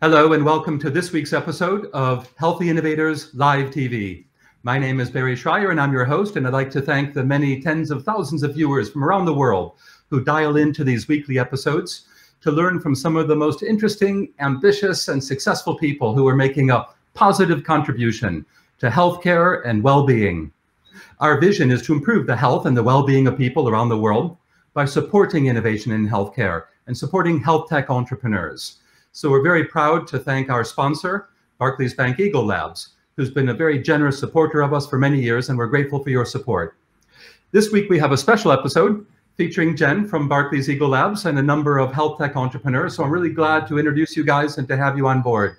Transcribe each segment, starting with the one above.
Hello and welcome to this week's episode of Healthy Innovators Live TV. My name is Barry Shrier and I'm your host, and I'd like to thank the many tens of thousands of viewers from around the world who dial into these weekly episodes to learn from some of the most interesting, ambitious, and successful people who are making a positive contribution to healthcare and well-being. Our vision is to improve the health and the well-being of people around the world by supporting innovation in healthcare and supporting health tech entrepreneurs. So we're very proud to thank our sponsor, Barclays Bank Eagle Labs, who's been a very generous supporter of us for many years, and we're grateful for your support. This week we have a special episode featuring Jen from Barclays Eagle Labs and a number of health tech entrepreneurs. So I'm really glad to introduce you guys and to have you on board.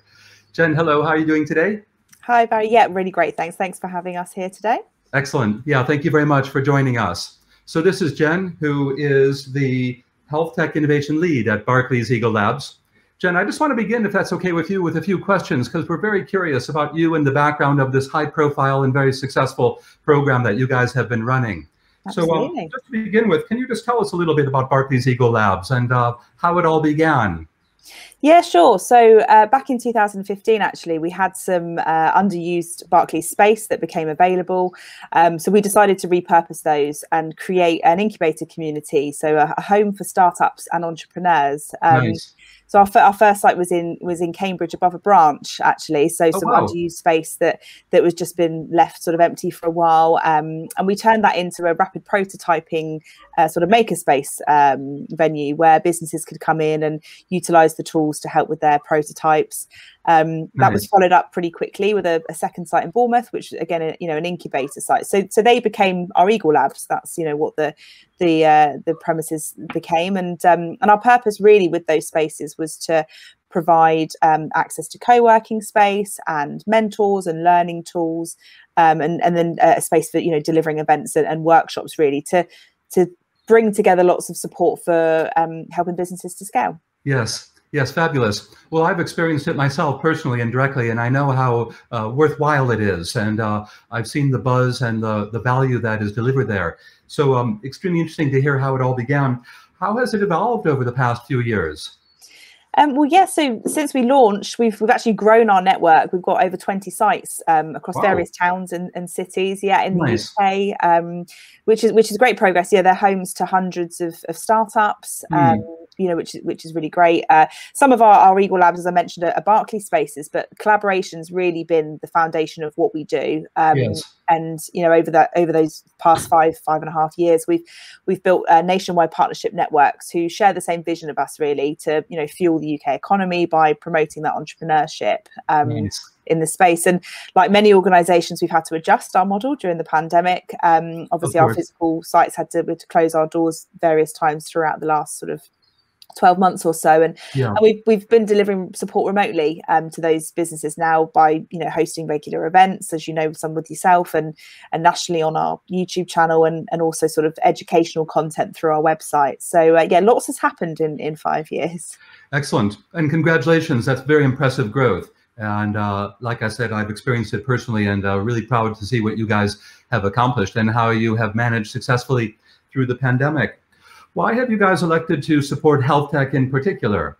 Jen, hello, how are you doing today? Hi, Barry. Yeah, really great. Thanks for having us here today. Excellent. Yeah, thank you very much for joining us. So this is Jen, who is the Health Tech Innovation Lead at Barclays Eagle Labs. Jen, I just want to begin, if that's okay with you, with a few questions, because we're very curious about you and the background of this high profile and very successful program that you guys have been running. Absolutely. So just to begin with, can you just tell us a little bit about Barclays Eagle Labs and how it all began? Yeah, sure. So back in 2015, actually, we had some underused Barclays space that became available. So we decided to repurpose those and create an incubator community. So a home for startups and entrepreneurs. Nice. So our first site was in Cambridge above a branch, actually. So some underused space that was just been left sort of empty for a while. And we turned that into a rapid prototyping sort of makerspace venue where businesses could come in and utilise the tools to help with their prototypes. That was followed up pretty quickly with a second site in Bournemouth, which again, an incubator site. So they became our Eagle Labs. That's what the premises became, and our purpose really with those spaces was to provide access to co-working space and mentors and learning tools, and then a space for delivering events and workshops, really to bring together lots of support for helping businesses to scale. Yes. Yes, fabulous. Well, I've experienced it myself personally and directly, and I know how worthwhile it is. And I've seen the buzz and the value that is delivered there. So extremely interesting to hear how it all began. How has it evolved over the past few years? Well, yeah, so since we launched, we've actually grown our network. We've got over 20 sites across various towns and cities, in the UK, which is great progress. Yeah, they're homes to hundreds of startups, which is really great. Some of our Eagle Labs, as I mentioned, are Barclays spaces, but collaboration's really been the foundation of what we do. And over those past five and a half years, we've built nationwide partnership networks who share the same vision of us, really, to fuel the UK economy by promoting that entrepreneurship in the space. And like many organisations, we've had to adjust our model during the pandemic. Obviously, our physical sites had to close our doors various times throughout the last sort of 12 months or so, and we've been delivering support remotely to those businesses now by hosting regular events, as some with yourself, and nationally on our YouTube channel, and also sort of educational content through our website. So lots has happened in 5 years. Excellent, and congratulations, that's very impressive growth. And like I said, I've experienced it personally, and really proud to see what you guys have accomplished and how you have managed successfully through the pandemic. Why have you guys elected to support health tech in particular?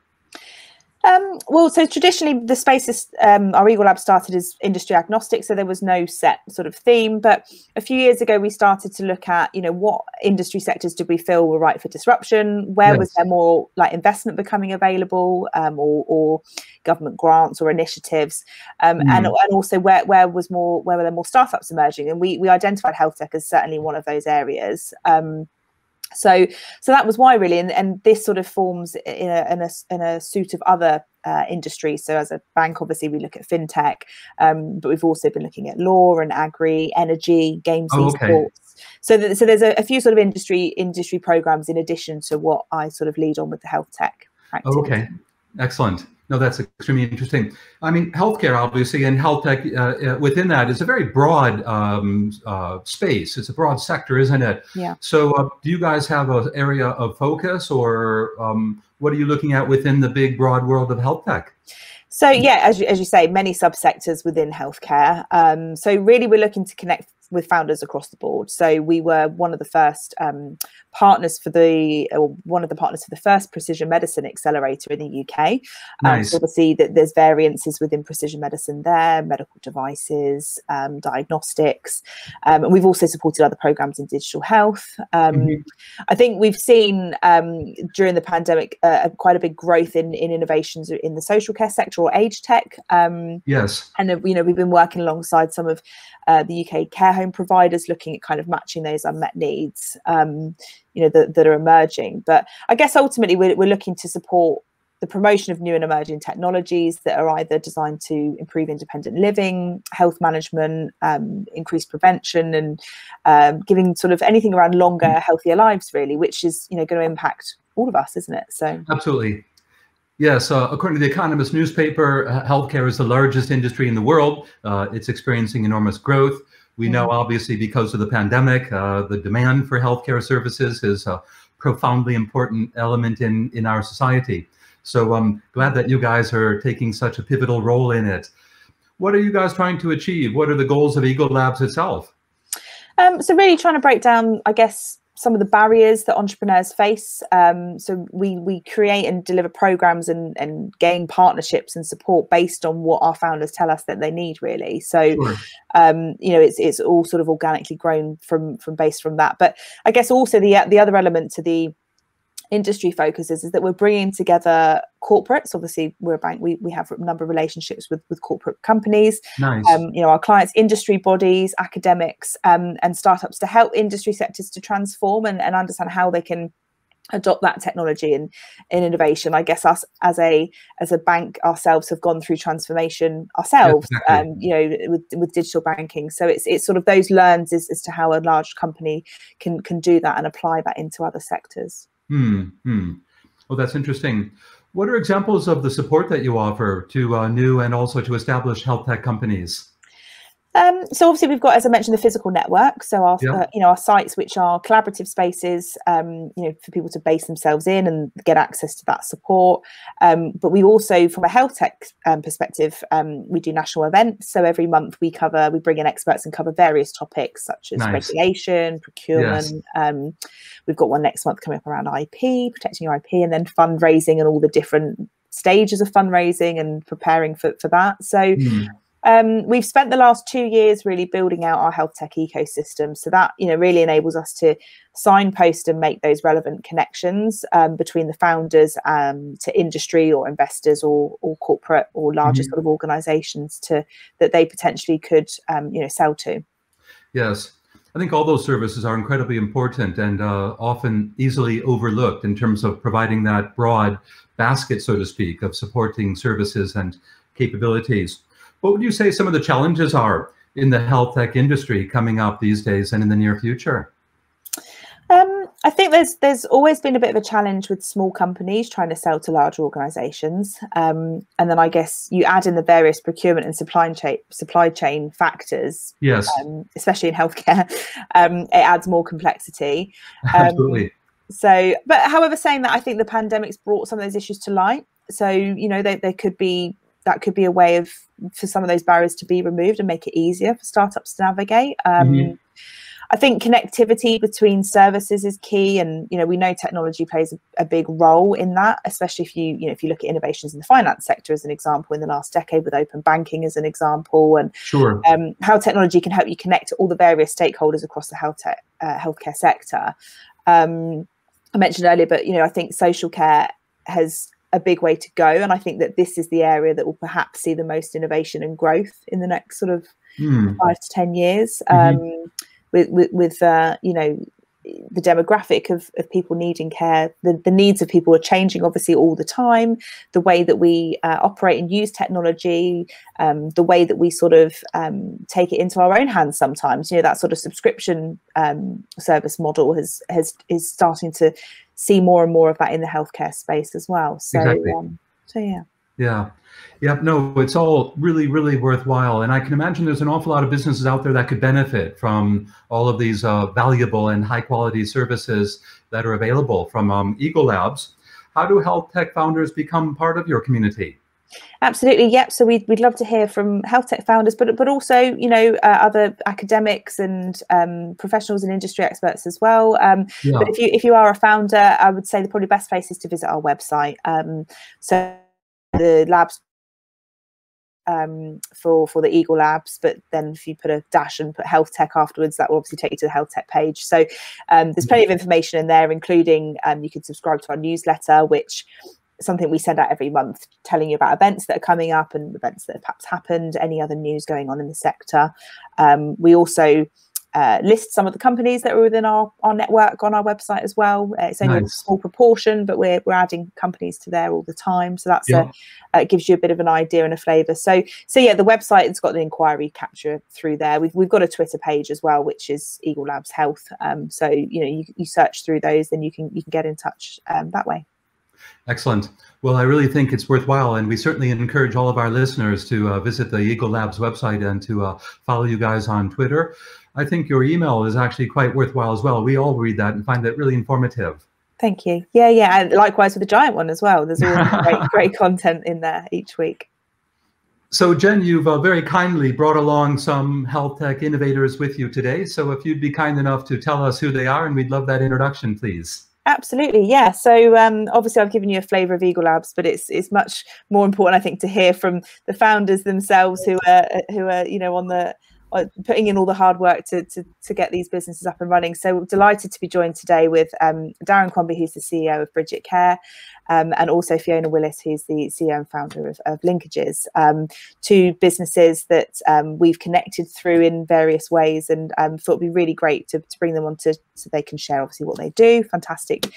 Well, so traditionally the spaces our Eagle Lab started as industry agnostic, so there was no set sort of theme. But a few years ago, we started to look at, what industry sectors did we feel were right for disruption? Where was there more like investment becoming available, or government grants or initiatives, and also where were there more startups emerging? And we identified health tech as certainly one of those areas. So that was why, really, and this sort of forms in a suite of other industries. So as a bank, obviously, we look at fintech, but we've also been looking at law and agri, energy, games, sports. So there's a few sort of industry programs in addition to what I sort of lead on with the health tech activity. Okay, excellent. No, that's extremely interesting. I mean, healthcare, obviously, and health tech within that is a very broad space. It's a broad sector, isn't it? Yeah. So do you guys have an area of focus, or what are you looking at within the big, broad world of health tech? So, yeah, as you say, many subsectors within healthcare. So really, we're looking to connect with founders across the board. So we were one of the first partners for the first precision medicine accelerator in the UK. Nice. So obviously that there's variances within precision medicine there, medical devices, diagnostics, and we've also supported other programs in digital health. I think we've seen during the pandemic quite a big growth in innovations in the social care sector or age tech. Yes. And you know, we've been working alongside some of the UK care home providers, looking at kind of matching those unmet needs, you know, that are emerging. But I guess ultimately we're looking to support the promotion of new and emerging technologies that are either designed to improve independent living, health management, increase prevention, and giving sort of anything around longer, healthier lives, really, which is, you know, going to impact all of us, isn't it? So absolutely. Yes, according to The Economist newspaper, healthcare is the largest industry in the world. It's experiencing enormous growth. We know, obviously, because of the pandemic, the demand for healthcare services is a profoundly important element in our society. So I'm glad that you guys are taking such a pivotal role in it. What are you guys trying to achieve? What are the goals of Eagle Labs itself? So really trying to break down, I guess, some of the barriers that entrepreneurs face. So we create and deliver programs and gain partnerships and support based on what our founders tell us that they need, really. So, sure. You know, it's all sort of organically grown from that. But I guess also the other element to the industry focuses is that we're bringing together corporates. Obviously, we're a bank. We have a number of relationships with corporate companies. Nice. You know, our clients, industry bodies, academics, and startups to help industry sectors to transform and understand how they can adopt that technology and innovation. I guess us as a bank ourselves have gone through transformation ourselves. Exactly. You know, with digital banking. So it's sort of those learns as to how a large company can do that and apply that into other sectors. Well, that's interesting. What are examples of the support that you offer to new and also to established health tech companies? So obviously we've got, as I mentioned, the physical network. So our, you know, our sites, which are collaborative spaces, you know, for people to base themselves in and get access to that support. But we also, from a health tech perspective, we do national events. So every month we bring in experts and cover various topics such as regulation, procurement. We've got one next month coming up around IP, protecting your IP, and then fundraising and all the different stages of fundraising and preparing for that. So. We've spent the last 2 years really building out our health tech ecosystem, so that, you know, really enables us to signpost and make those relevant connections between the founders to industry or investors or corporate or larger sort of organisations that they potentially could you know, sell to. Yes, I think all those services are incredibly important and often easily overlooked in terms of providing that broad basket, so to speak, of supporting services and capabilities. What would you say some of the challenges are in the health tech industry coming up these days and in the near future? I think there's always been a bit of a challenge with small companies trying to sell to larger organisations, and then I guess you add in the various procurement and supply chain factors. Yes, especially in healthcare, it adds more complexity. Absolutely. So, but however, saying that, I think the pandemic's brought some of those issues to light. So, you know, there could be. That could be a way for some of those barriers to be removed and make it easier for startups to navigate. I think connectivity between services is key, and you know, we know technology plays a big role in that, especially if you look at innovations in the finance sector as an example in the last decade, with open banking as an example, and sure. How technology can help you connect to all the various stakeholders across the healthcare sector. I mentioned earlier, but you know, I think social care has a big way to go, and I think that this is the area that will perhaps see the most innovation and growth in the next sort of 5 to 10 years. With you know, the demographic of people needing care, the needs of people are changing obviously all the time. The way that we operate and use technology, the way that we sort of take it into our own hands sometimes, you know, that sort of subscription service model is starting to see more and more of that in the healthcare space as well. So, exactly. So yeah. Yeah, no, it's all really, really worthwhile. And I can imagine there's an awful lot of businesses out there that could benefit from all of these valuable and high quality services that are available from Eagle Labs. How do health tech founders become part of your community? Absolutely, yep. So we'd love to hear from health tech founders, but also, you know, other academics and professionals and industry experts as well. Yeah. But if you are a founder, I would say the probably best place is to visit our website. So the labs for the Eagle Labs, but then if you put a dash and put health tech afterwards, that will obviously take you to the health tech page. So there's plenty of information in there, including you can subscribe to our newsletter, which something we send out every month, telling you about events that are coming up and events that have perhaps happened, any other news going on in the sector. We also list some of the companies that are within our network on our website as well. It's only a small proportion, but we're adding companies to there all the time. So that's it gives you a bit of an idea and a flavour. So yeah, the website has got an inquiry capture through there. We've got a Twitter page as well, which is Eagle Labs Health. So you know, you search through those, then you can get in touch that way. Excellent. Well, I really think it's worthwhile, and we certainly encourage all of our listeners to visit the Eagle Labs website and to follow you guys on Twitter. I think your email is actually quite worthwhile as well. We all read that and find that really informative. Thank you. Yeah, yeah. And likewise with the Giant one as well. There's always great content in there each week. So Jen, you've very kindly brought along some health tech innovators with you today. So if you'd be kind enough to tell us who they are, and we'd love that introduction, please. Absolutely, yeah. So obviously I've given you a flavour of Eagle Labs, but it's much more important, I think, to hear from the founders themselves who are you know, on the putting in all the hard work to get these businesses up and running. So delighted to be joined today with Darren Crombie, who's the CEO of Bridgit Care, and also Fiona Willis, who's the CEO and founder of Link-Ages, two businesses that we've connected through in various ways, and thought it'd be really great to bring them on so they can share obviously what they do, fantastic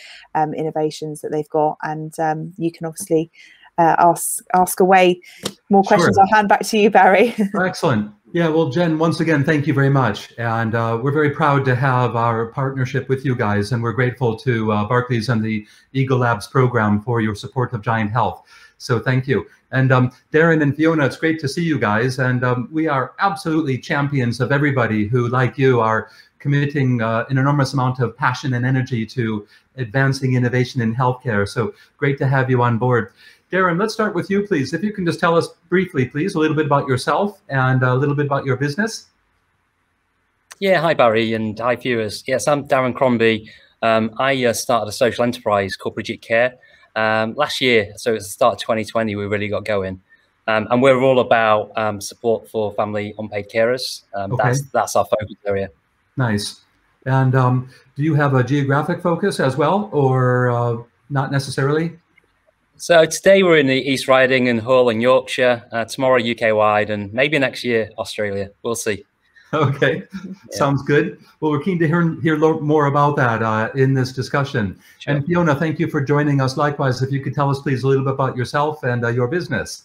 innovations that they've got, and you can obviously ask away more questions. Sure. I'll hand back to you, Barry. Excellent. Yeah, well, Jen, once again, thank you very much. And we're very proud to have our partnership with you guys. And we're grateful to Barclays and the Eagle Labs program for your support of Giant Health. So thank you. And Darren and Fiona, it's great to see you guys. And we are absolutely champions of everybody who, like you, are committing an enormous amount of passion and energy to advancing innovation in healthcare. So great to have you on board. Darren, let's start with you, please. If you can just tell us briefly, please, a little bit about yourself and a little bit about your business. Yeah, hi, Barry, and hi, viewers. Yes, I'm Darren Crombie. I started a social enterprise called Bridgit Care last year. So it's the start of 2020, we really got going. And we're all about support for family unpaid carers. Okay. That's our focus area. Nice. And do you have a geographic focus as well, or not necessarily? So today we're in the East Riding and Hull and Yorkshire, tomorrow UK-wide, and maybe next year Australia. We'll see. Okay, yeah. Sounds good. Well, we're keen to hear more about that in this discussion. Sure. And Fiona, thank you for joining us. Likewise, if you could tell us, please, a little bit about yourself and your business.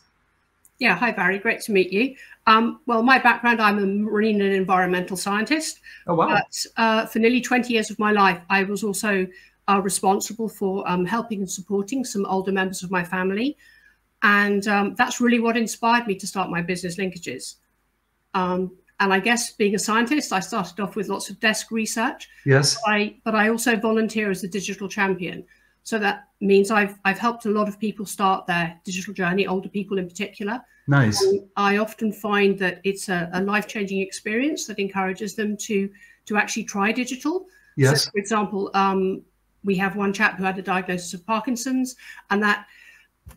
Yeah, hi, Barry. Great to meet you. Well, my background, I'm a marine and environmental scientist. Oh, wow. But for nearly 20 years of my life, I was also are responsible for helping and supporting some older members of my family. And that's really what inspired me to start my business, Link-Ages. And I guess being a scientist, I started off with lots of desk research. Yes. But I also volunteer as a digital champion. So that means I've helped a lot of people start their digital journey, older people in particular. Nice. And I often find that it's a life-changing experience that encourages them to actually try digital. Yes. So, for example, we have one chap who had a diagnosis of Parkinson's, and that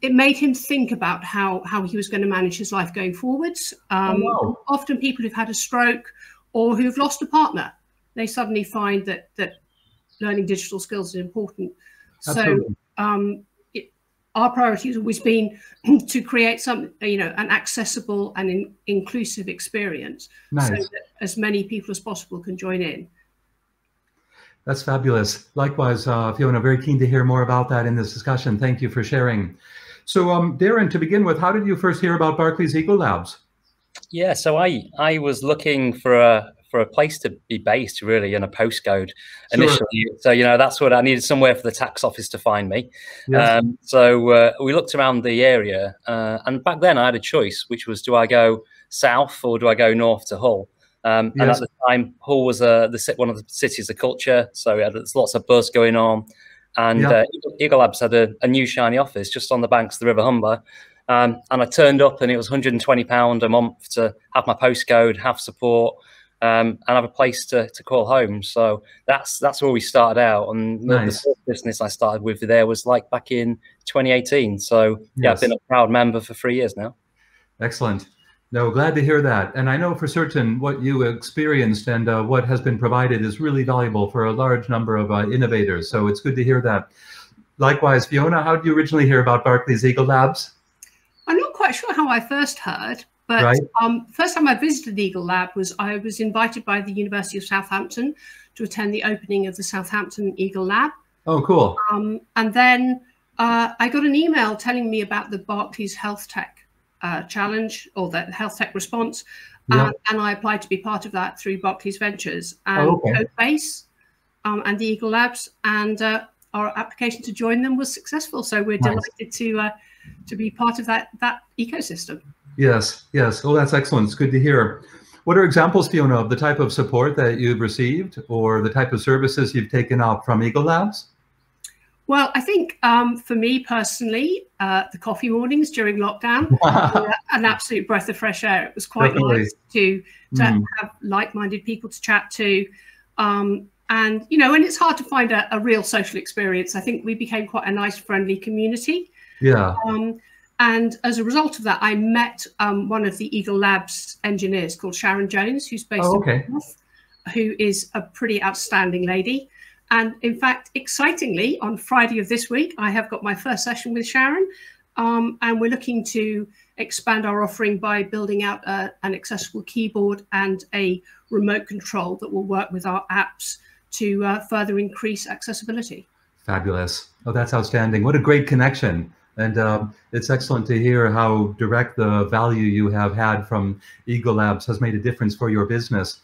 it made him think about how he was going to manage his life going forwards. Often people who've had a stroke or who've lost a partner, they suddenly find that learning digital skills is important. Absolutely. So our priority has always been to create some, you know, an accessible and inclusive experience. Nice. So that as many people as possible can join in. That's fabulous. Likewise, Fiona, very keen to hear more about that in this discussion. Thank you for sharing. So, Darren, to begin with, how did you first hear about Barclays Eagle Labs? Yeah, so I was looking for a place to be based, really, in a postcode initially. Sure. So, you know, that's what I needed, somewhere for the tax office to find me. Yes. So we looked around the area, and back then I had a choice, which was, do I go south or do I go north to Hull? Yes. And at the time, Hull was one of the cities of culture, so there's lots of buzz going on. And Eagle Labs had a new shiny office just on the banks of the River Humber, And I turned up and it was £120 a month to have my postcode, have support, and have a place to call home. So that's where we started out. And nice. The first business I started with there was like back in 2018. So yes. Yeah, I've been a proud member for 3 years now. Excellent. No, glad to hear that. And I know for certain what you experienced and what has been provided is really valuable for a large number of innovators. So it's good to hear that. Likewise, Fiona, how did you originally hear about Barclays Eagle Labs? I'm not quite sure how I first heard, but right. First time I visited Eagle Lab was I was invited by the University of Southampton to attend the opening of the Southampton Eagle Lab. Oh, cool. And then I got an email telling me about the Barclays Health Tech challenge, or the health tech response, yeah. And I applied to be part of that through Barclays Ventures and oh, okay. Code-base and the Eagle Labs, and our application to join them was successful. So we're nice. Delighted to be part of that ecosystem. Yes, yes. Oh, that's excellent. It's good to hear. What are examples, Fiona, of the type of support that you've received or the type of services you've taken up from Eagle Labs? Well, I think for me personally, the coffee mornings during lockdown were an absolute breath of fresh air. It was quite definitely. Nice to have like-minded people to chat to. And, you know, and it's hard to find a real social experience. I think we became quite a nice, friendly community. Yeah. And as a result of that, I met one of the Eagle Labs engineers called Sharon Jones, who's based oh, okay. in Bournemouth, who is a pretty outstanding lady. And in fact, excitingly, on Friday of this week, I have got my first session with Sharon, and we're looking to expand our offering by building out an accessible keyboard and a remote control that will work with our apps to further increase accessibility. Fabulous. Oh, that's outstanding. What a great connection. And it's excellent to hear how direct the value you have had from Eagle Labs has made a difference for your business.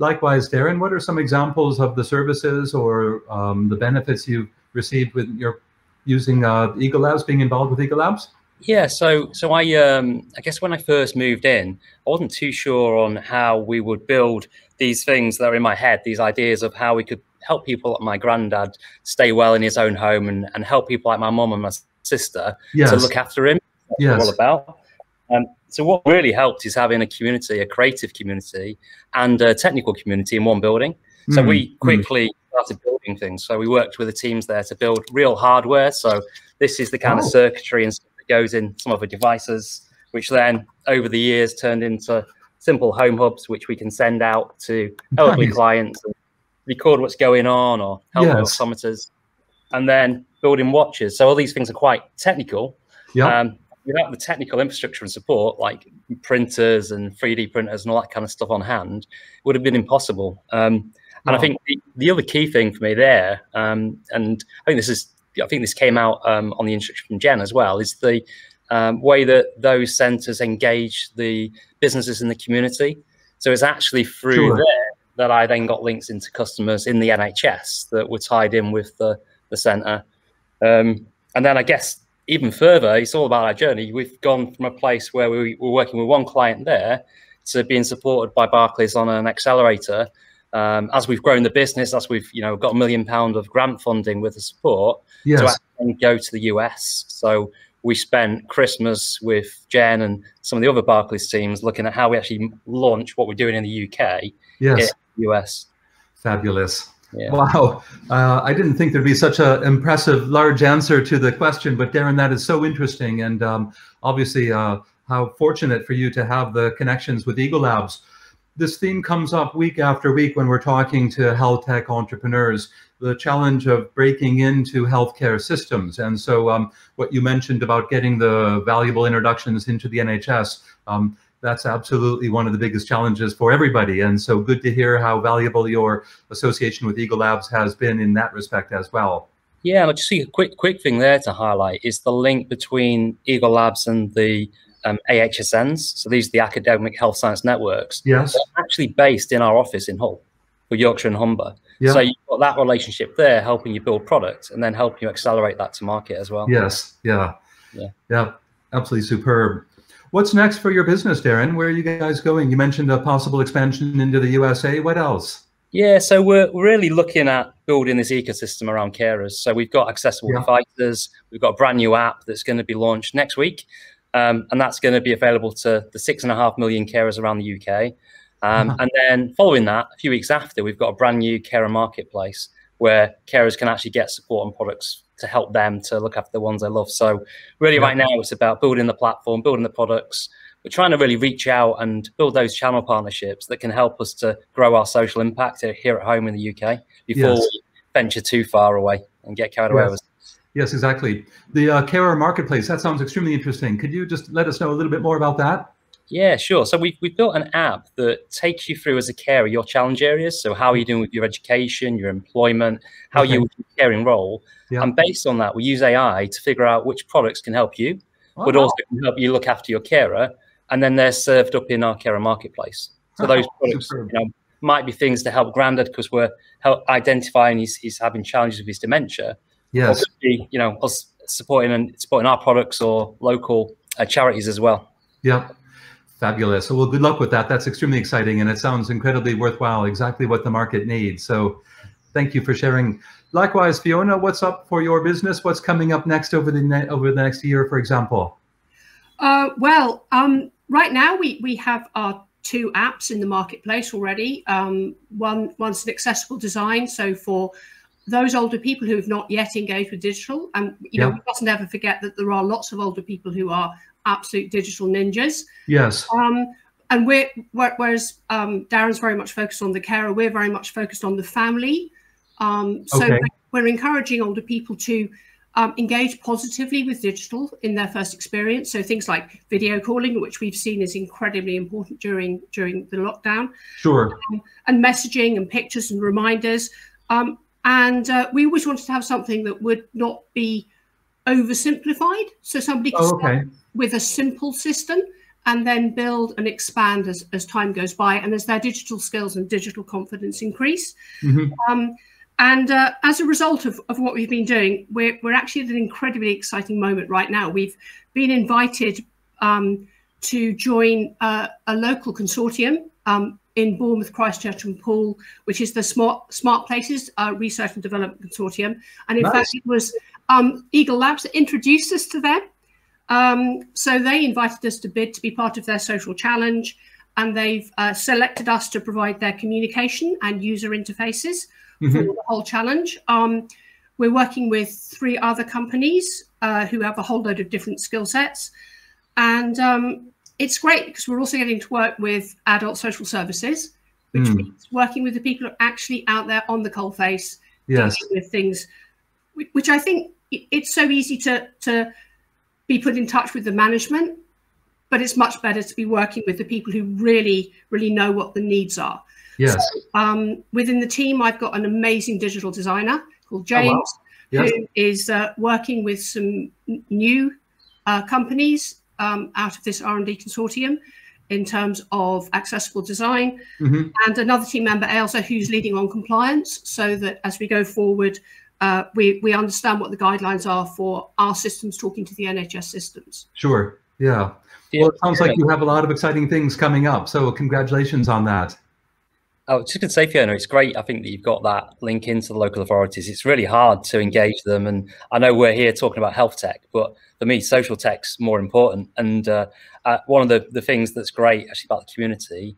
Likewise, Darren, what are some examples of the services or the benefits you've received with your using Eagle Labs, being involved with Eagle Labs? Yeah, so I guess when I first moved in, I wasn't too sure on how we would build these things that are in my head, these ideas of how we could help people like my granddad stay well in his own home and help people like my mum and my sister yes. to look after him. That's yes. what it's all about. So what really helped is having a community, a creative community and a technical community in one building. So we quickly started building things. So we worked with the teams there to build real hardware. So this is the kind oh. of circuitry and stuff that goes in some of the devices, which then over the years turned into simple home hubs, which we can send out to elderly nice. Clients, and record what's going on or help yes. oximeters, and then building watches. So all these things are quite technical. Yep. Without the technical infrastructure and support, like printers and 3D printers and all that kind of stuff on hand, it would have been impossible. And I think the other key thing for me there, and I think this came out on the instruction from Jen as well, is the way that those centres engage the businesses in the community. So it's actually through sure. there that I then got links into customers in the NHS that were tied in with the centre. And then I guess even further, it's all about our journey. We've gone from a place where we were working with one client there to being supported by Barclays on an accelerator. As we've grown the business, as we've got £1 million of grant funding with the support yes. to actually go to the US. So we spent Christmas with Jen and some of the other Barclays teams looking at how we actually launch what we're doing in the UK yes. in the US. Fabulous. Yeah. Wow. I didn't think there'd be such an impressive large answer to the question, but Darren, that is so interesting. And obviously how fortunate for you to have the connections with Eagle Labs. This theme comes up week after week when we're talking to health tech entrepreneurs, the challenge of breaking into healthcare systems. And so what you mentioned about getting the valuable introductions into the NHS, that's absolutely one of the biggest challenges for everybody. And so good to hear how valuable your association with Eagle Labs has been in that respect as well. Yeah, and I just see a quick thing there to highlight is the link between Eagle Labs and the AHSNs. So these are the Academic Health Science Networks. Yes. They're actually based in our office in Hull, for Yorkshire and Humber. Yeah. So you've got that relationship there helping you build product and then helping you accelerate that to market as well. Yes, yeah. Yeah, yeah, absolutely superb. What's next for your business, Darren? Where are you guys going? You mentioned a possible expansion into the USA. What else? Yeah, so we're really looking at building this ecosystem around carers. So we've got accessible yeah. devices. We've got a brand new app that's going to be launched next week. and that's going to be available to the 6.5 million carers around the UK. And then following that, a few weeks after, we've got a brand new carer marketplace where carers can actually get support and products to help them to look after the ones they love. So really right now it's about building the platform, building the products. We're trying to really reach out and build those channel partnerships that can help us to grow our social impact here at home in the UK before we venture too far away and get carried away with. Yes, exactly. The carer marketplace, that sounds extremely interesting. Could you just let us know a little bit more about that? Yeah, sure. So we've built an app that takes you through as a carer your challenge areas. So how are you doing with your education, your employment, how you with your caring role. And based on that, we use AI to figure out which products can help you, but also can help you look after your carer. And then they're served up in our carer marketplace. So those products might be things to help Grandad because we're identifying he's having challenges with his dementia. Yes. Or could be, you know, us supporting our products or local charities as well. Yeah. Fabulous. So, well, good luck with that. That's extremely exciting, and it sounds incredibly worthwhile, exactly what the market needs. So thank you for sharing. Likewise, Fiona, what's up for your business? What's coming up next over the next year, for example? Right now we have our two apps in the marketplace already. One's an accessible design, so for those older people who've not yet engaged with digital, and you know, we must never forget that there are lots of older people who are absolute digital ninjas. Yes. And whereas Darren's very much focused on the carer, we're very much focused on the family. So we're encouraging older people to engage positively with digital in their first experience. So things like video calling, which we've seen is incredibly important during the lockdown. Sure. And messaging and pictures and reminders. And we always wanted to have something that would not be oversimplified, so somebody can start with a simple system and then build and expand as time goes by and as their digital skills and digital confidence increase. And as a result of what we've been doing, we're actually at an incredibly exciting moment right now. We've been invited to join a local consortium in Bournemouth, Christchurch and Poole, which is the Smart Places Research and Development Consortium. And in fact, it was Eagle Labs that introduced us to them. So they invited us to bid to be part of their social challenge, and they've selected us to provide their communication and user interfaces for the whole challenge. We're working with 3 other companies who have a whole load of different skill sets. And it's great because we're also getting to work with adult social services, which means working with the people who are actually out there on the coalface, dealing with things, which I think it's so easy to be put in touch with the management, but it's much better to be working with the people who really, really know what the needs are. Yes. So, within the team, I've got an amazing digital designer called James, who is working with some new companies out of this R&D consortium in terms of accessible design, and another team member, Ailsa, who's leading on compliance, so that as we go forward, we understand what the guidelines are for our systems talking to the NHS systems. Sure. Yeah. Well, it sounds like you have a lot of exciting things coming up. So congratulations on that. I was just going to say, Fiona, it's great. I think that you've got that link into the local authorities. It's really hard to engage them. And I know we're here talking about health tech, but for me, social tech's more important. And one of the things that's great actually about the community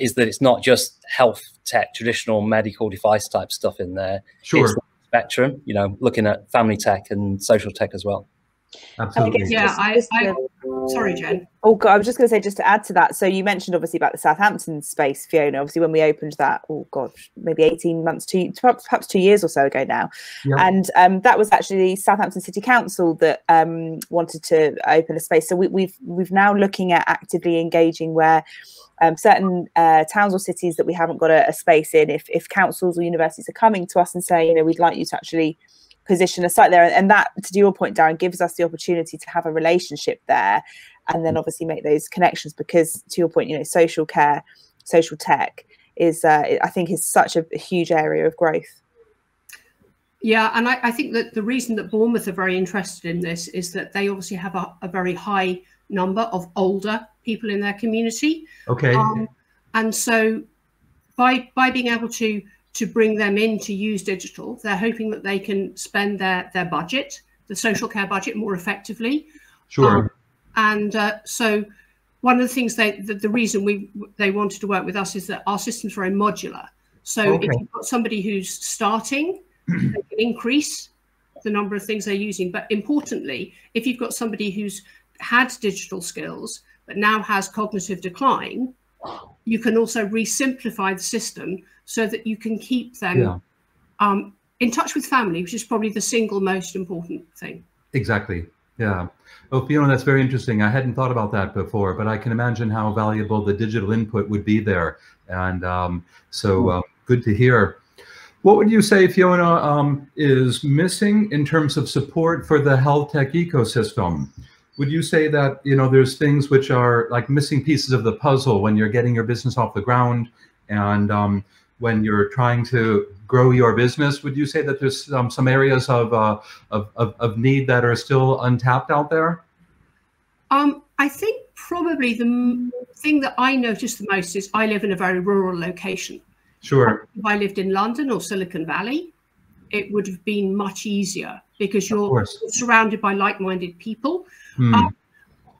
is that it's not just health tech, traditional medical device type stuff in there. Sure. It's spectrum, you know, looking at family tech and social tech as well. Absolutely. Sorry, Jen. Oh, God, I was just going to say, just to add to that, so you mentioned obviously about the Southampton space, Fiona, obviously when we opened that, oh God, maybe 18 months, perhaps 2 years or so ago now. Yeah. And that was actually the Southampton City Council that wanted to open a space. So we've now looking at actively engaging where certain towns or cities that we haven't got a space in, if councils or universities are coming to us and saying, you know, we'd like you to actually position a site there, and that, to your point, Darren, gives us the opportunity to have a relationship there and then obviously make those connections, because to your point, you know, social care, social tech is I think is such a huge area of growth. Yeah, and I think that the reason that Bournemouth are very interested in this is that they obviously have a very high number of older people in their community, and so by being able to bring them in to use digital, they're hoping that they can spend their budget, the social care budget, more effectively. Sure. And so one of the things the reason they wanted to work with us is that our systems are very modular. So if you've got somebody who's starting, they can increase the number of things they're using. But importantly, if you've got somebody who's had digital skills but now has cognitive decline, you can also resimplify the system so that you can keep them in touch with family, which is probably the single most important thing. Exactly. Yeah. Oh, Fiona, that's very interesting. I hadn't thought about that before, but I can imagine how valuable the digital input would be there. And so good to hear. What would you say, Fiona, is missing in terms of support for the health tech ecosystem? Would you say that, you know, there's things which are like missing pieces of the puzzle when you're getting your business off the ground and when you're trying to grow your business? Would you say that there's some areas of need that are still untapped out there? I think probably the thing that I noticed the most is I live in a very rural location. Sure. If I lived in London or Silicon Valley, it would have been much easier because you're surrounded by like-minded people. Hmm.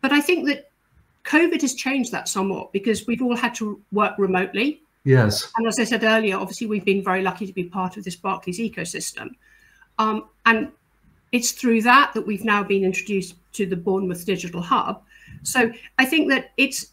But I think that COVID has changed that somewhat because we've all had to work remotely. Yes. And as I said earlier, obviously, we've been very lucky to be part of this Barclays ecosystem. And it's through that that we've now been introduced to the Bournemouth Digital Hub. So I think that it's,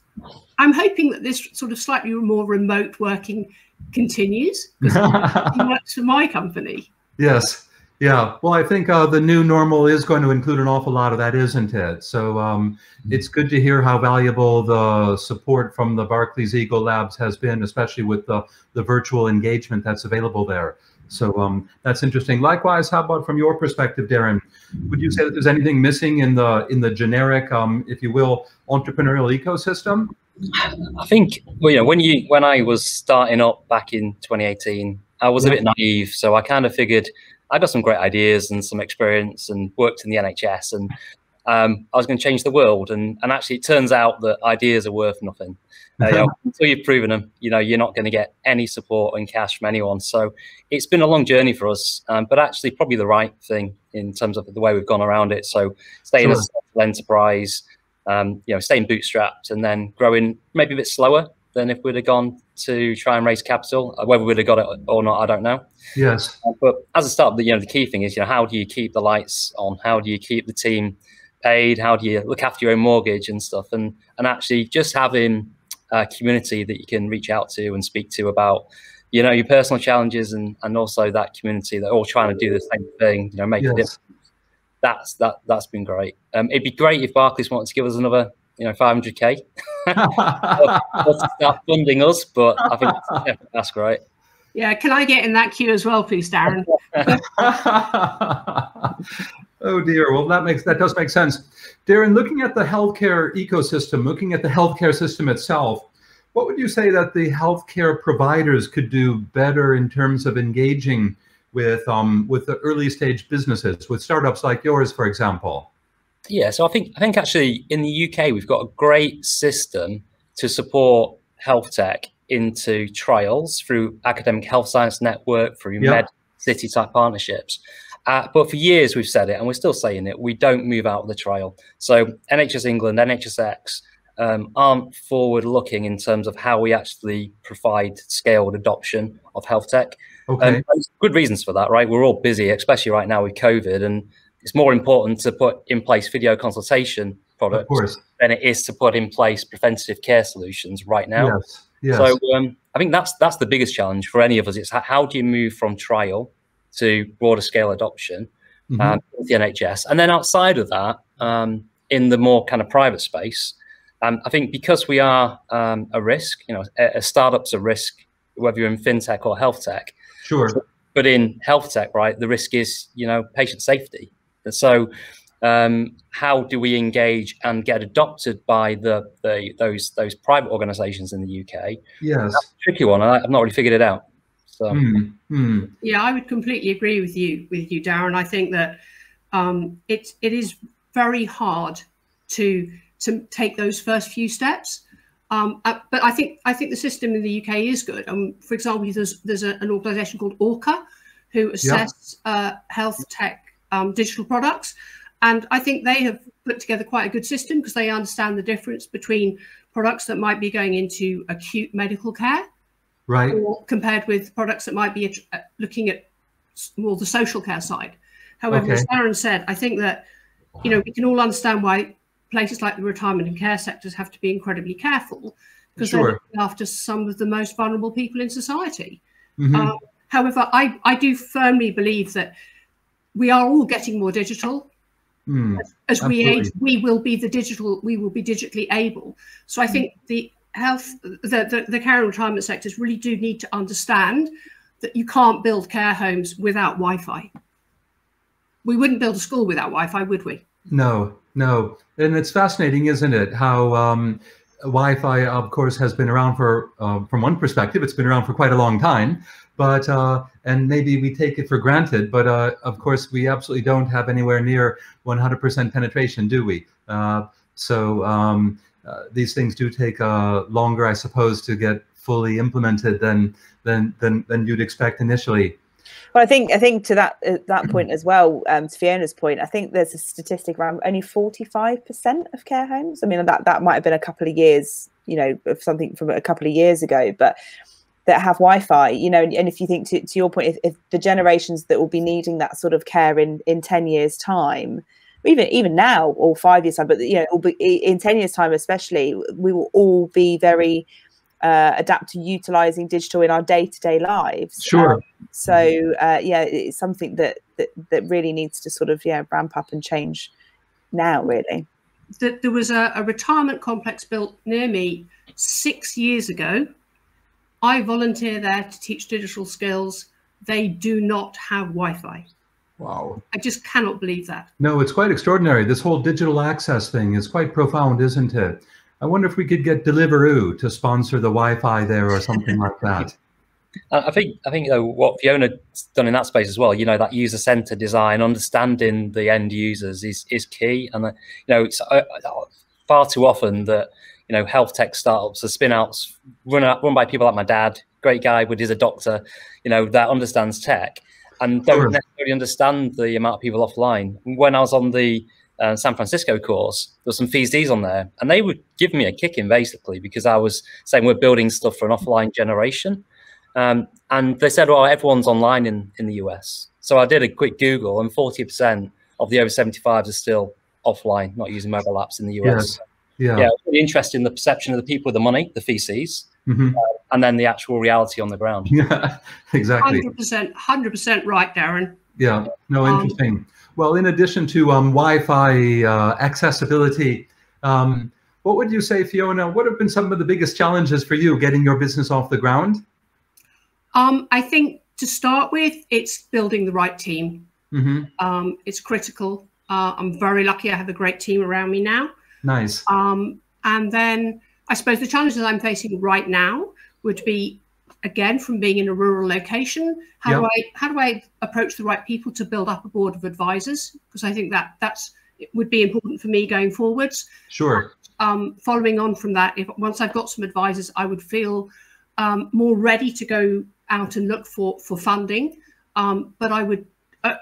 I'm hoping that this sort of slightly more remote working continues because it works for my company. Yes. Yeah. Well, I think the new normal is going to include an awful lot of that, isn't it? So it's good to hear how valuable the support from the Barclays Eagle Labs has been, especially with the virtual engagement that's available there. So that's interesting. Likewise, how about from your perspective, Darren? Would you say that there's anything missing in the generic, if you will, entrepreneurial ecosystem? I think, well, you know, when I was starting up back in 2018, I was a bit naive, so I kind of figured. I got some great ideas and some experience and worked in the NHS and I was going to change the world. And actually, it turns out that ideas are worth nothing. You know, until you've proven them, you know, you're not going to get any support and cash from anyone. So it's been a long journey for us, but actually probably the right thing in terms of the way we've gone around it. So staying as a social enterprise, you know, staying bootstrapped and then growing maybe a bit slower than if we'd have gone to try and raise capital. Whether we'd have got it or not, I don't know. Yes. But as a startup, you know, the key thing is, you know, how do you keep the lights on? How do you keep the team paid? How do you look after your own mortgage and stuff? And actually just having a community that you can reach out to and speak to about, you know, your personal challenges and also that community that are all trying to do the same thing, you know, make a difference. That's been great. It'd be great if Barclays wanted to give us another, you know, 500k to start funding us, but I think that's great. Yeah, can I get in that queue as well, please, Darren? Oh dear. Well, that does make sense, Darren. Looking at the healthcare ecosystem, looking at the healthcare system itself, what would you say that the healthcare providers could do better in terms of engaging with the early stage businesses, with startups like yours, for example? Yeah, so I think actually in the UK we've got a great system to support health tech into trials through Academic Health Science Network, through Med City type partnerships. But for years we've said it, and we're still saying it, we don't move out of the trial. So NHS England, NHSx aren't forward looking in terms of how we actually provide scaled adoption of health tech. Okay. There's good reasons for that, right? We're all busy, especially right now with COVID, and it's more important to put in place video consultation products than it is to put in place preventative care solutions right now. Yes, yes. So I think that's the biggest challenge for any of us. It's how do you move from trial to broader scale adoption with the NHS? And then outside of that, in the more kind of private space, I think because we are a risk, you know, a startup's a risk, whether you're in fintech or health tech. Sure. But in health tech, right, the risk is, you know, patient safety. And so how do we engage and get adopted by those private organizations in the UK? Yes. That's a tricky one. I've not really figured it out. So. Yeah, I would completely agree with you, Darren. I think that it is very hard to take those first few steps. But I think the system in the UK is good. For example, there's an organisation called Orca who assess health tech digital products, And I think they have put together quite a good system because they understand the difference between products that might be going into acute medical care, right, or compared with products that might be looking at more the social care side. However, okay, as Darren said, I think that, you know, we can all understand why places like the retirement and care sectors have to be incredibly careful because sure, they're looking after some of the most vulnerable people in society. Mm-hmm. However, I do firmly believe that we are all getting more digital. Mm, as we age, we will be digitally able. So I think the health, the care and retirement sectors really do need to understand that you can't build care homes without Wi-Fi. We wouldn't build a school without Wi-Fi, would we? No, no. And it's fascinating, isn't it, how Wi-Fi, of course, has been around for, from one perspective, it's been around for quite a long time, but, and maybe we take it for granted, but of course, we absolutely don't have anywhere near 100% penetration, do we? So these things do take longer, I suppose, to get fully implemented than you'd expect initially. Well, I think to that point as well, to Fiona's point, I think there's a statistic around only 45% of care homes. I mean, that might have been a couple of years, you know, of something from a couple of years ago, but that have Wi-Fi, you know, and if you think to your point, if the generations that will be needing that sort of care in 10 years time, even now or 5 years time, but you know, it'll be, in 10 years time especially, we will all be very adapt to utilizing digital in our day-to-day lives. Sure. So yeah, it's something that really needs to sort of, yeah, ramp up and change now, really. There was a retirement complex built near me 6 years ago. I volunteer there to teach digital skills. They do not have Wi-Fi. Wow. I just cannot believe that. No, it's quite extraordinary. This whole digital access thing is quite profound, isn't it? I wonder if we could get Deliveroo to sponsor the Wi-Fi there or something like that. I think you know, what Fiona's done in that space as well, you know, that user-centered design, understanding the end users is key. And, you know, it's far too often that, you know, health tech startups, the spin-outs run by people like my dad, great guy, but he's a doctor, you know, that understands tech and don't necessarily understand the amount of people offline. When I was on the San Francisco course, there was some PhDs on there, and they would give me a kick in basically because I was saying we're building stuff for an offline generation, and they said, well, everyone's online in the US. So I did a quick Google, and 40% of the over 75s are still offline, not using mobile apps in the US. Yeah, yeah, really interesting, the perception of the people with the money, the VCs, mm-hmm, and then the actual reality on the ground. Yeah, exactly. 100% right, Darren. Yeah, no, interesting. Well, in addition to Wi-Fi accessibility, what would you say, Fiona, what have been some of the biggest challenges for you getting your business off the ground? I think to start with, it's building the right team. Mm-hmm. It's critical. I'm very lucky I have a great team around me now. Nice. And then I suppose the challenges I'm facing right now would be, again, from being in a rural location, how do I approach the right people to build up a board of advisors? Because I think that would be important for me going forwards. Sure. Following on from that, once I've got some advisors, I would feel more ready to go out and look for funding. But I would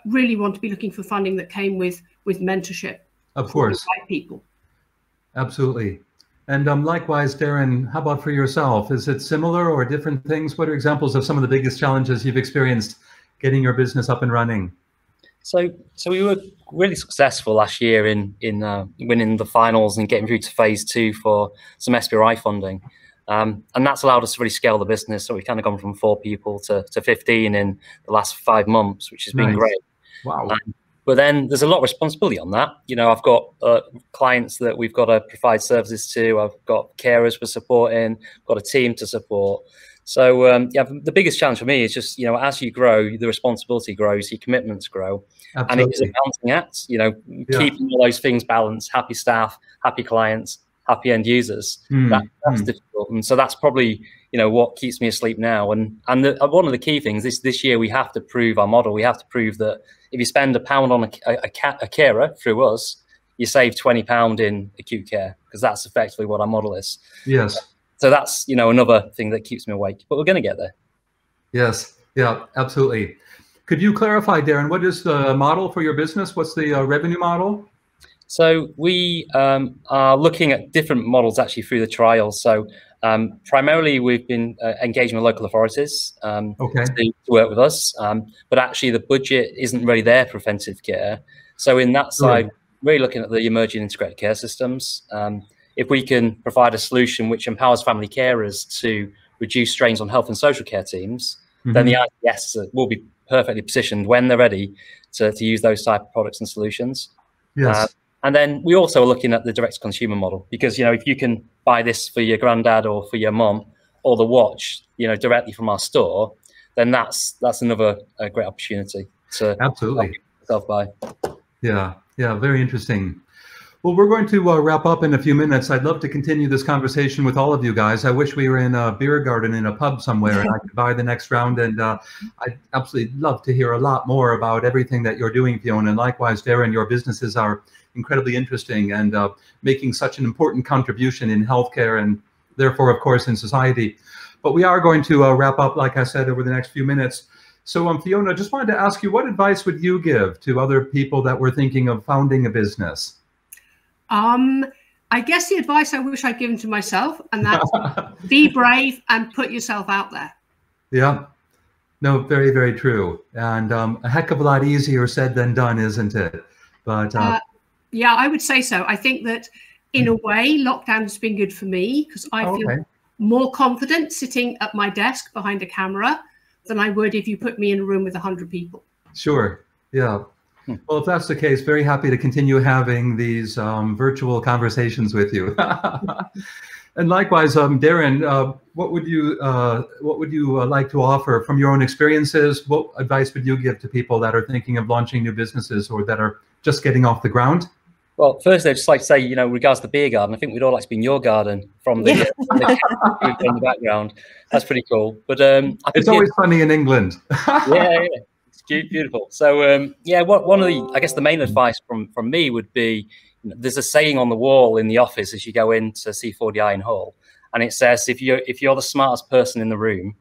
really want to be looking for funding that came with mentorship. Of course. Right people. Absolutely. And likewise, Darren, how about for yourself? Is it similar or different things? What are examples of some of the biggest challenges you've experienced getting your business up and running? So we were really successful last year in winning the finals and getting through to phase two for some SBRI funding. And that's allowed us to really scale the business. So we've kind of gone from 4 people to 15 in the last 5 months, which has been great. Wow. But then there's a lot of responsibility on that. You know, I've got clients that we've got to provide services to. I've got carers we're supporting. I've got a team to support. So yeah, the biggest challenge for me is just, you know, as you grow, the responsibility grows, your commitments grow. Absolutely. And it is a balancing act, you know, keeping all those things balanced, happy staff, happy clients, happy end users. That's difficult. And so that's probably, you know, what keeps me asleep now. And one of the key things this year, we have to prove our model. We have to prove that if you spend £1 on a carer through us, you save £20 in acute care, because that's effectively what our model is. Yes. So that's, you know, another thing that keeps me awake, but we're going to get there. Yes. Yeah, absolutely. Could you clarify, Darren, what is the model for your business? What's the revenue model? So we are looking at different models actually through the trials. So primarily we've been engaging with local authorities to work with us, but actually the budget isn't really there for offensive care. So in that side, really looking at the emerging integrated care systems. If we can provide a solution which empowers family carers to reduce strains on health and social care teams, then the ICS will be perfectly positioned when they're ready to use those type of products and solutions. Yes. And then we also are looking at the direct consumer model, because, you know, if you can buy this for your granddad or for your mum or the watch, you know, directly from our store, then that's another great opportunity to self-buy. Yeah. Yeah. Very interesting. Well, we're going to wrap up in a few minutes. I'd love to continue this conversation with all of you guys. I wish we were in a beer garden in a pub somewhere and I could buy the next round. And I'd absolutely love to hear a lot more about everything that you're doing, Fiona. And likewise, Darren, your businesses are incredibly interesting and making such an important contribution in healthcare and therefore, of course, in society. But we are going to wrap up, like I said, over the next few minutes. So, Fiona, just wanted to ask you, what advice would you give to other people that were thinking of founding a business? I guess the advice I wish I'd given to myself, and that's be brave and put yourself out there. Yeah, no, very, very true. And a heck of a lot easier said than done, isn't it? But yeah, I would say so. I think that in a way, lockdown has been good for me because I feel more confident sitting at my desk behind a camera than I would if you put me in a room with 100 people. Sure, yeah. Well, if that's the case, very happy to continue having these virtual conversations with you. And likewise, Darren, what would you like to offer from your own experiences? What advice would you give to people that are thinking of launching new businesses or that are just getting off the ground? Well, first, I'd just like to say, you know, regards to the beer garden, I think we'd all like to be in your garden from the, in the background. That's pretty cool. But I think it's always funny in England. Yeah. Beautiful. So yeah, one of the, I guess the main advice from me would be, you know, there's a saying on the wall in the office as you go into C4DI in Hull, and it says if you're the smartest person in the room,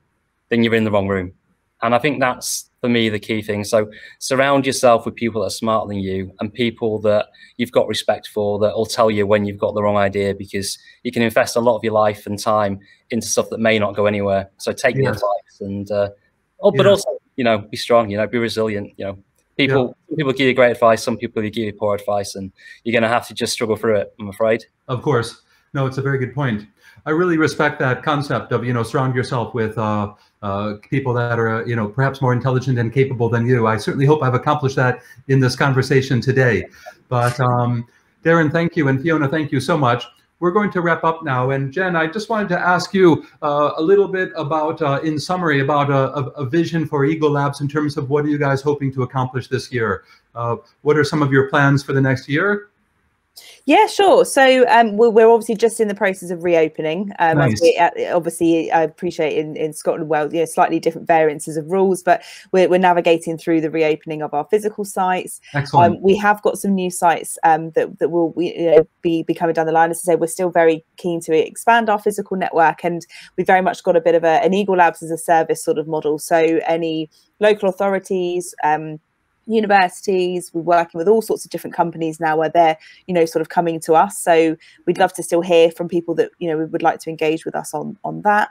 then you're in the wrong room. And I think that's for me the key thing. So surround yourself with people that are smarter than you and people that you've got respect for, that will tell you when you've got the wrong idea, because you can invest a lot of your life and time into stuff that may not go anywhere. So take the advice and but also, you know, be strong, you know, be resilient, you know, some people give you great advice, some people give you poor advice, and you're going to have to just struggle through it, I'm afraid. Of course. No, it's a very good point. I really respect that concept of, you know, surround yourself with people that are, you know, perhaps more intelligent and capable than you. I certainly hope I've accomplished that in this conversation today. But Darren, thank you. And Fiona, thank you so much. We're going to wrap up now. And Jen, I just wanted to ask you a little bit about, in summary, about a vision for Eagle Labs in terms of what are you guys hoping to accomplish this year? What are some of your plans for the next year? Yeah, sure. So we're obviously just in the process of reopening. Obviously, I appreciate in Scotland, well, you know, slightly different variances of rules, but we're navigating through the reopening of our physical sites. Excellent. We have got some new sites that will be coming down the line. As I say, we're still very keen to expand our physical network, and we've very much got a bit of an Eagle Labs as a service sort of model. So any local authorities, universities, we're working with all sorts of different companies now where they're, you know, sort of coming to us. So we'd love to still hear from people that, you know, we would like to engage with us on that.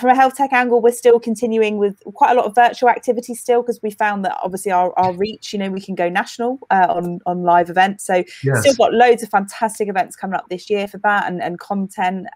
From a health tech angle, we're still continuing with quite a lot of virtual activity still, because we found that obviously our reach, you know, we can go national on live events. So still got loads of fantastic events coming up this year for that and content.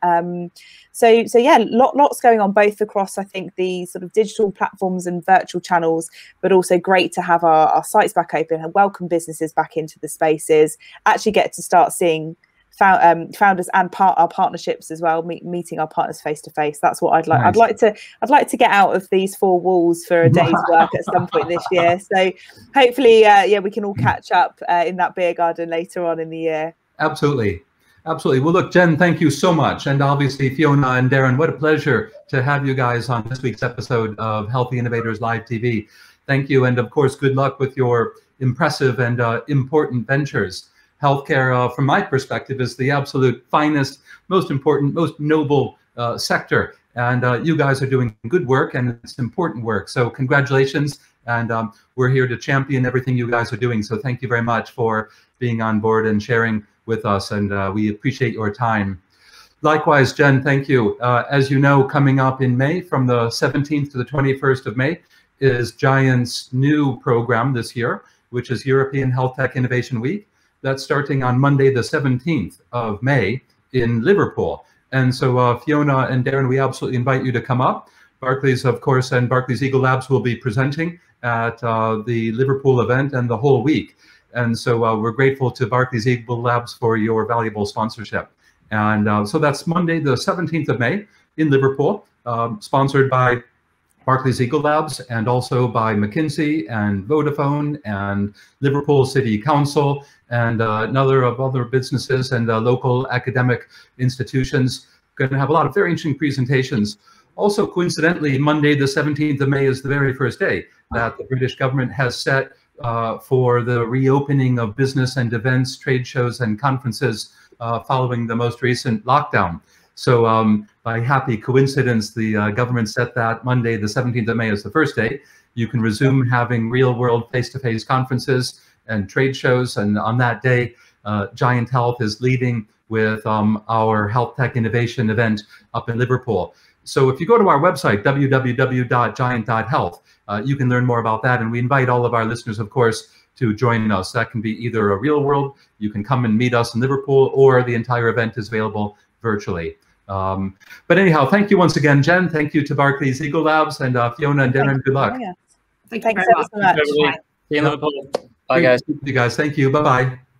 So yeah, lots going on both across, I think, the sort of digital platforms and virtual channels, but also great to have our sites back open and welcome businesses back into the spaces, actually get to start seeing founders and our partnerships as well, meeting our partners face to face. That's what I'd like. Nice. I'd like to get out of these four walls for a day's work at some point this year. So hopefully we can all catch up in that beer garden later on in the year. Absolutely. Well, look, Jen, thank you so much. And obviously, Fiona and Darren, what a pleasure to have you guys on this week's episode of Healthy Innovators Live TV. Thank you. And of course, good luck with your impressive and important ventures. Healthcare, from my perspective, is the absolute finest, most important, most noble sector. And you guys are doing good work, and it's important work. So congratulations. And we're here to champion everything you guys are doing. So thank you very much for being on board and sharing with us. And we appreciate your time. Likewise, Jen, thank you. As you know, coming up in May, from the 17th to the 21st of May, is Giant's new program this year, which is European Health Tech Innovation Week. That's starting on Monday, the 17th of May in Liverpool. And so Fiona and Darren, we absolutely invite you to come up. Barclays, of course, and Barclays Eagle Labs will be presenting at the Liverpool event and the whole week. And so we're grateful to Barclays Eagle Labs for your valuable sponsorship. And so that's Monday, the 17th of May in Liverpool, sponsored by Barclays Eagle Labs and also by McKinsey and Vodafone and Liverpool City Council and another of other businesses and local academic institutions. Going to have a lot of very interesting presentations. Also, coincidentally, Monday, the 17th of May is the very first day that the British government has set for the reopening of business and events, trade shows and conferences following the most recent lockdown. So by happy coincidence, the government set that Monday, the 17th of May is the first day. You can resume having real world face-to-face conferences and trade shows. And on that day, Giant Health is leading with our Health Tech Innovation event up in Liverpool. So if you go to our website, www.giant.health, you can learn more about that. And we invite all of our listeners, of course, to join us. That can be either a real world, you can come and meet us in Liverpool, or the entire event is available virtually. But anyhow, thank you once again, Jen. Thank you to Barclays Eagle Labs and Fiona and Darren. Good luck. Thanks so much. See you in Liverpool. Bye, guys. Thank you. Bye-bye.